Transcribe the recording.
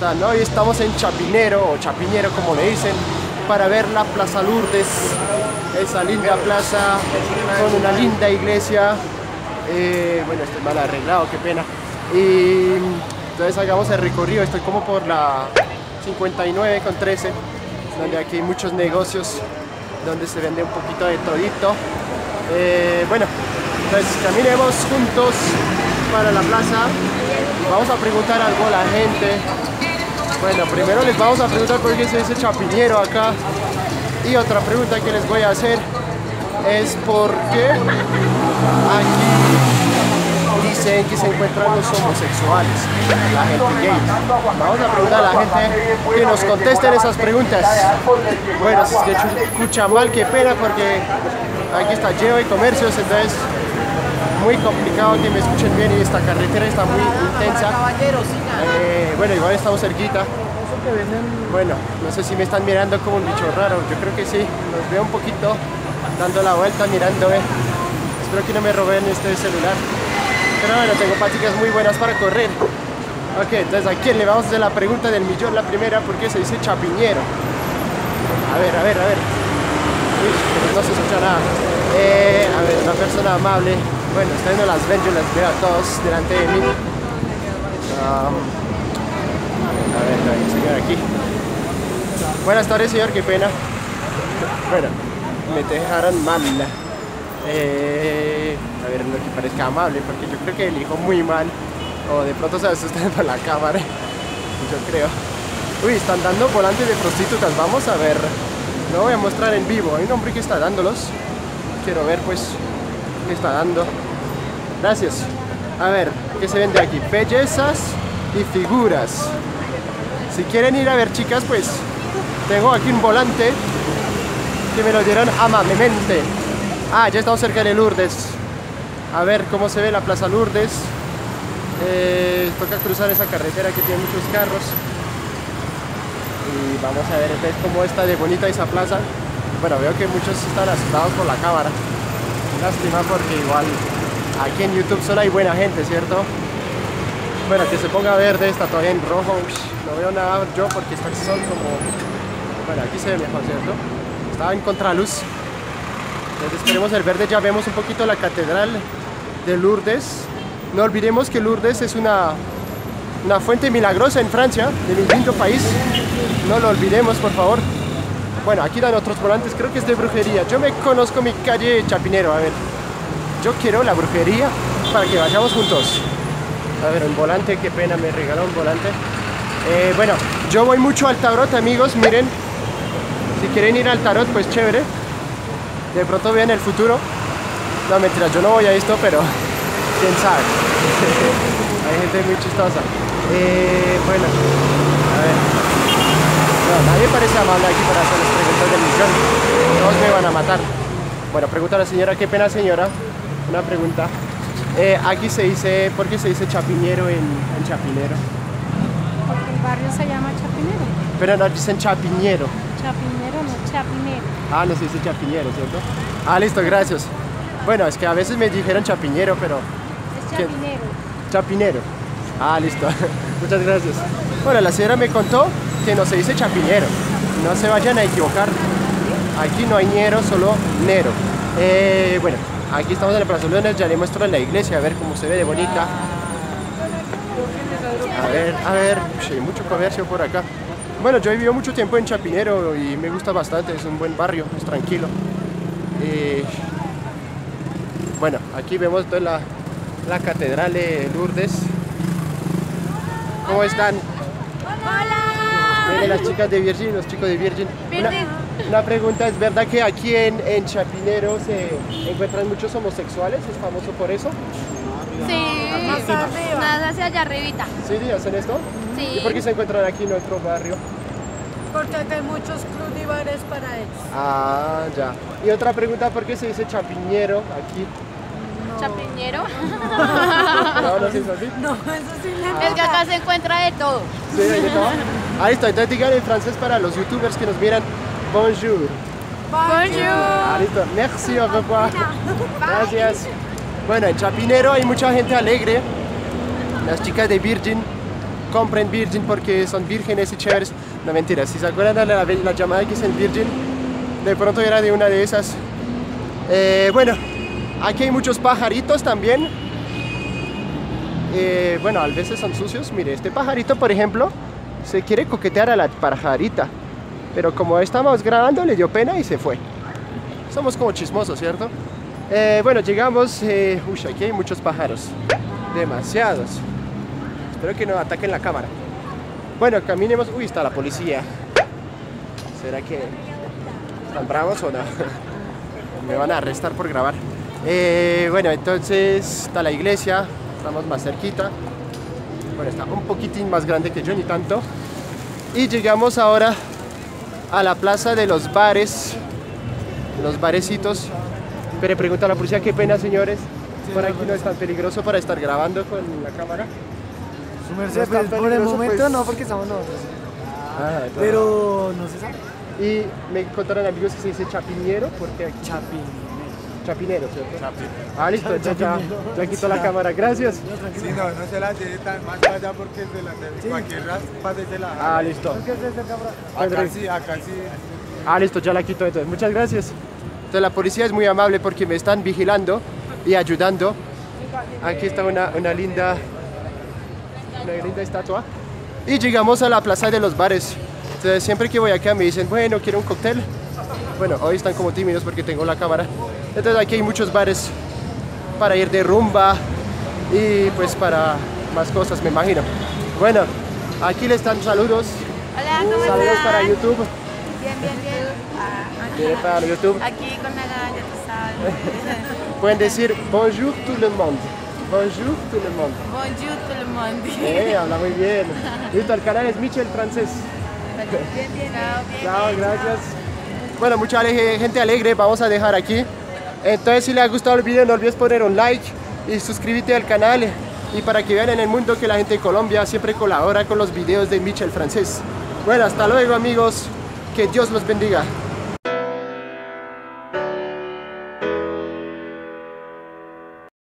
están? Hoy estamos en Chapinero, o Chapinero como le dicen, para ver la Plaza Lourdes, esa linda plaza con una linda iglesia. Bueno, estoy mal arreglado, qué pena. Y entonces hagamos el recorrido. Estoy como por la 59 con 13, donde aquí hay muchos negocios, donde se vende un poquito de todito. Bueno, entonces caminemos juntos para la plaza. Vamos a preguntar algo a la gente. Bueno, primero les vamos a preguntar por qué se dice Chapinero acá. Y otra pregunta que les voy a hacer es por qué aquí dicen que se encuentran los homosexuales, la gente gay. Vamos a preguntar a la gente que nos contesten esas preguntas. Bueno, si se escucha mal, qué pena, porque aquí está lleno de comercios, entonces muy complicado que me escuchen bien, y esta carretera está muy intensa. Bueno, igual estamos cerquita. Bueno, no sé si me están mirando como un bicho raro, yo creo que sí. Los veo un poquito dando la vuelta, mirándome. Espero que no me roben este celular. Pero bueno, tengo patitas muy buenas para correr. Ok, entonces a quién le vamos a hacer la pregunta del millón, la primera, porque se dice Chapinero. A ver. Uy, no se escucha nada. A ver, una persona amable. Bueno, ustedes no las ven, yo las veo a todos delante de mí. A ver, señor aquí. Buenas tardes, señor, qué pena. Bueno, me dejaron mal. A ver, lo que parezca amable, porque yo creo que elijo muy mal. O de pronto se asustan por la cámara. Yo creo. Uy, están dando volantes de prostitutas, vamos a ver. Lo voy a mostrar en vivo. Hay un hombre que está dándolos. Quiero ver, pues, está dando. Gracias. A ver, ¿qué se vende aquí? Bellezas y figuras. Si quieren ir a ver chicas, pues tengo aquí un volante que me lo dieron amablemente. Ah, ya estamos cerca de Lourdes. A ver cómo se ve la Plaza Lourdes. Toca cruzar esa carretera que tiene muchos carros. Y vamos a ver cómo está de bonita esa plaza. Bueno, veo que muchos están asustados por la cámara. Lástima, porque igual aquí en YouTube solo hay buena gente, ¿cierto? Bueno, que se ponga verde, está todavía en rojo. No veo nada yo porque está el sol como... Bueno, aquí se ve mejor, ¿cierto? Estaba en contraluz. Entonces esperemos el verde. Ya vemos un poquito la catedral de Lourdes. No olvidemos que Lourdes es una fuente milagrosa en Francia, de mi lindo país. No lo olvidemos, por favor. Bueno, aquí dan otros volantes, creo que es de brujería. Yo me conozco mi calle Chapinero, a ver. Yo quiero la brujería para que vayamos juntos. A ver, un volante, qué pena, me regaló un volante. Bueno, yo voy mucho al tarot, amigos, miren. Si quieren ir al tarot, pues chévere. De pronto vean el futuro. No, mentira, yo no voy a esto, pero quién sabe. Hay gente muy chistosa. Bueno, a ver. No, nadie parece amable aquí para hacer las preguntas del millón. Todos me van a matar. Bueno, pregunta a la señora, qué pena, señora. Una pregunta. Aquí se dice, ¿por qué se dice Chapinero en Chapinero? Porque el barrio se llama Chapinero. Pero no dicen Chapinero. Chapinero, no, Chapinero. Ah, no se dice Chapinero, ¿cierto? Ah, listo, gracias. Bueno, es que a veces me dijeron Chapinero, pero... Es Chapinero. ¿Qué? Chapinero. Ah, listo. Muchas gracias. Bueno, la señora me contó que no se dice Chapinero, no se vayan a equivocar, aquí no hay ñero, solo nero. Bueno, aquí estamos en la Plaza Lourdes, ya les muestro en la iglesia, a ver cómo se ve de bonita. A ver, hay mucho comercio por acá. Bueno, yo he vivido mucho tiempo en Chapinero y me gusta bastante, es un buen barrio, es tranquilo. Bueno, aquí vemos toda la catedral de Lourdes. ¿Cómo están? Hola. Las chicas de Virgin, los chicos de Virgin. Una pregunta, ¿es verdad que aquí en Chapinero se encuentran muchos homosexuales? ¿Es famoso por eso? Sí, más hacia allá arribita. ¿Sí, hacen esto? Sí. ¿Y por qué se encuentran aquí en nuestro barrio? Porque acá hay muchos clubes y bares para ellos. Ah, ya. Y otra pregunta, ¿por qué se dice Chapinero aquí? ¿Chapinero? No, eso sí. No, eso sí. Es que acá se encuentra de todo. Sí, de todo. Ahí está, entonces digan en francés para los youtubers que nos miran. Bonjour. Bonjour. Ah, listo. Merci, au revoir. Gracias. Bueno, en Chapinero hay mucha gente alegre. Las chicas de Virgin compren Virgin porque son vírgenes y chéveres. No, mentira, si se acuerdan de la llamada que hice en Virgin, de pronto era de una de esas. Bueno, aquí hay muchos pajaritos también. Bueno, a veces son sucios. Mire, este pajarito, por ejemplo, se quiere coquetear a la pajarita, pero como estábamos grabando le dio pena y se fue. Somos como chismosos, ¿cierto? Bueno, llegamos. Uy, aquí hay muchos pájaros, demasiados. Espero que no ataquen la cámara. Bueno, caminemos. Uy, está la policía. ¿Será que están bravos o no? Me van a arrestar por grabar. Bueno, entonces está la iglesia. Estamos más cerquita. Bueno, está un poquitín más grande que yo, ni tanto. Y llegamos ahora a la plaza de los bares, los barecitos. Pero pregunta a la policía, qué pena, señores. Por aquí no es tan peligroso para estar grabando con la cámara. Su merced, pues, por el momento pues... no, porque estamos nosotros. Ah, pero no se sabe. Y me contaron amigos que se dice Chapinero, porque aquí... Chapinero, ¿cierto? Chapinero. Ah, listo, ya quito la cámara, gracias. Sí, no se la lleve tan más para allá porque se la lleve. Sí. Cualquier parte se la... Ah, listo. Acá sí. Ah, listo, ya la quito entonces, muchas gracias. Entonces la policía es muy amable porque me están vigilando y ayudando. Aquí está una linda estatua. Y llegamos a la plaza de los bares. Entonces siempre que voy acá me dicen, bueno, quiero un cóctel. Bueno, hoy están como tímidos porque tengo la cámara. Entonces aquí hay muchos bares para ir de rumba y pues para más cosas, me imagino. Bueno, aquí les dan saludos. Hola, ¿cómo están? Saludos para YouTube. Bien. Para YouTube. Aquí con la ya tú sabes. Pueden decir bonjour tout le monde. Bonjour tout le monde. Bonjour tout le monde. Habla muy bien. Listo, el canal es Michel Francés. Bien. Chao, gracias. Bueno, mucha gente alegre, vamos a dejar aquí. Entonces, si les ha gustado el video, no olvides poner un like y suscríbete al canal. Y para que vean en el mundo que la gente de Colombia siempre colabora con los videos de Michel Francés. Bueno, hasta luego, amigos. Que Dios los bendiga.